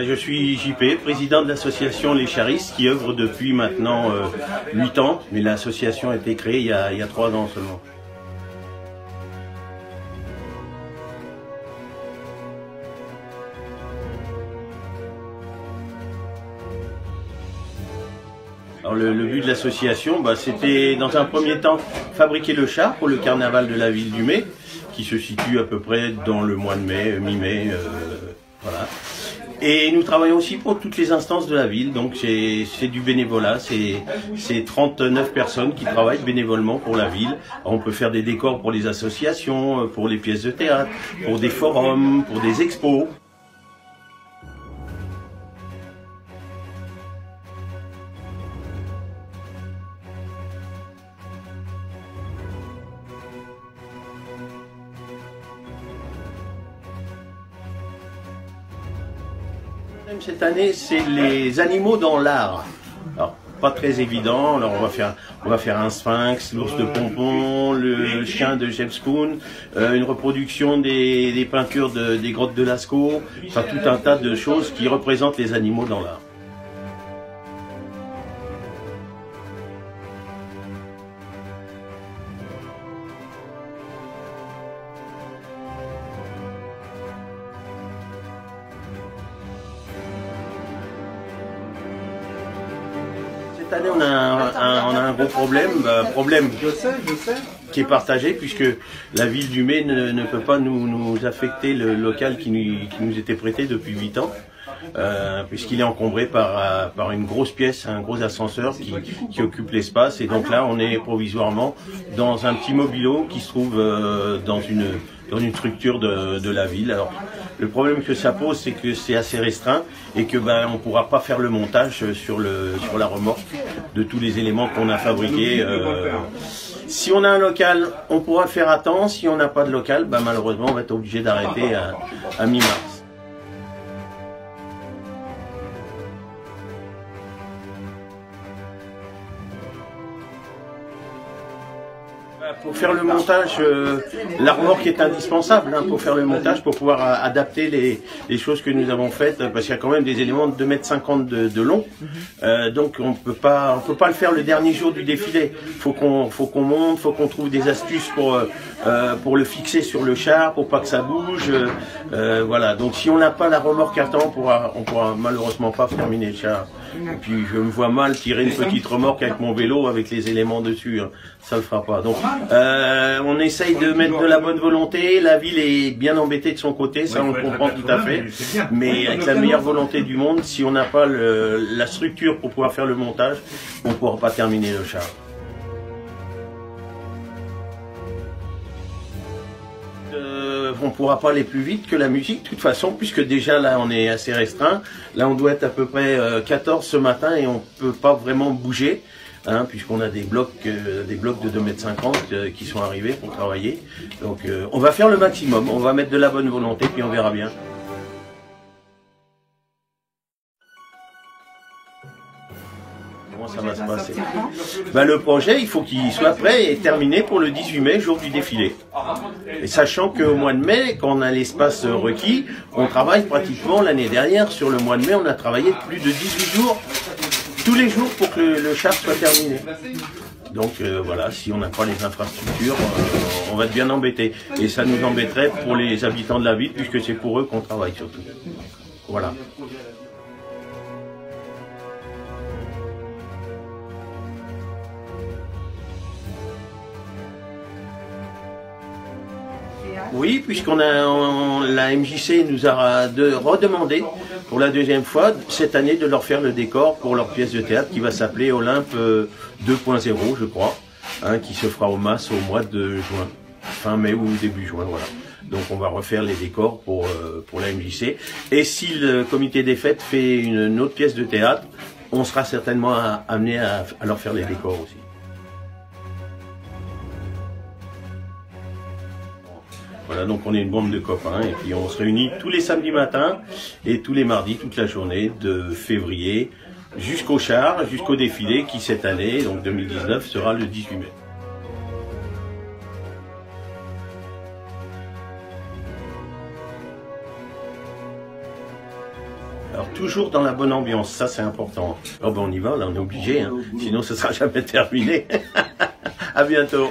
Je suis JP, président de l'association Les Charistes, qui œuvre depuis maintenant 8 ans, mais l'association a été créée il y a 3 ans seulement. Alors le but de l'association, c'était dans un premier temps fabriquer le char pour le carnaval de la ville du Mai, qui se situe à peu près dans le mois de mai, mi-mai, voilà. Et nous travaillons aussi pour toutes les instances de la ville, donc c'est du bénévolat, c'est 39 personnes qui travaillent bénévolement pour la ville. Alors on peut faire des décors pour les associations, pour les pièces de théâtre, pour des forums, pour des expos. Cette année, c'est les animaux dans l'art. Alors, pas très évident. Alors, on va faire un sphinx, l'ours de Pompon, le chien de James Coon, une reproduction des peintures des grottes de Lascaux. Enfin, tout un tas de choses qui représentent les animaux dans l'art. Cette année, on a un gros problème, qui est partagé, puisque la ville du Mai ne peut pas nous affecter le local qui nous était prêté depuis 8 ans, puisqu'il est encombré par une grosse pièce, un gros ascenseur qui occupe l'espace. Et donc là, on est provisoirement dans un petit mobilhome qui se trouve dans une structure de la ville. Alors, le problème que ça pose, c'est que c'est assez restreint et que on ne pourra pas faire le montage sur la remorque de tous les éléments qu'on a fabriqués. Si on a un local, on pourra le faire à temps. Si on n'a pas de local, malheureusement, on va être obligé d'arrêter à mi-mars. Pour faire le montage, la remorque est indispensable pour faire le montage, pour pouvoir adapter les choses que nous avons faites, parce qu'il y a quand même des éléments de 2,50 m de long, donc on peut pas le faire le dernier jour du défilé. Faut qu'on monte, faut qu'on trouve des astuces pour le fixer sur le char, pour pas que ça bouge, voilà. Donc si on n'a pas la remorque à temps, on pourra malheureusement pas terminer le char. Et puis je me vois mal tirer une petite remorque avec mon vélo avec les éléments dessus, ça le fera pas. Donc on essaye de mettre de la bonne volonté, la ville est bien embêtée de son côté, ça on le comprend tout à fait, mais avec la meilleure volonté du monde, si on n'a pas la structure pour pouvoir faire le montage, on ne pourra pas terminer le char. On ne pourra pas aller plus vite que la musique de toute façon, puisque déjà là on est assez restreint, là on doit être à peu près 14 ce matin et on peut pas vraiment bouger, puisqu'on a des blocs de 2,50 m qui sont arrivés pour travailler. Donc on va faire le maximum, on va mettre de la bonne volonté puis on verra bien. Ça va se passer. Le projet, il faut qu'il soit prêt et terminé pour le 18 mai, jour du défilé. Et sachant qu'au mois de mai, quand on a l'espace requis, on travaille pratiquement l'année dernière. Sur le mois de mai, on a travaillé plus de 18 jours, tous les jours, pour que le char soit terminé. Donc voilà, si on n'a pas les infrastructures, on va être bien embêté. Et ça nous embêterait pour les habitants de la ville, puisque c'est pour eux qu'on travaille surtout. Voilà. Oui, puisqu'on a la MJC nous a redemandé pour la deuxième fois cette année de leur faire le décor pour leur pièce de théâtre qui va s'appeler Olympe 2.0, je crois, qui se fera au MAS au mois de juin, fin mai ou début juin, voilà. Donc on va refaire les décors pour la MJC. Et si le comité des fêtes fait une autre pièce de théâtre, on sera certainement amené à leur faire les décors aussi. Voilà, donc on est une bande de copains et puis on se réunit tous les samedis matins et tous les mardis, toute la journée de février jusqu'au char, jusqu'au défilé qui cette année, donc 2019, sera le 18 mai. Alors toujours dans la bonne ambiance, ça c'est important. Oh ben on y va, là on est obligé, hein. Sinon ce sera jamais terminé. À bientôt.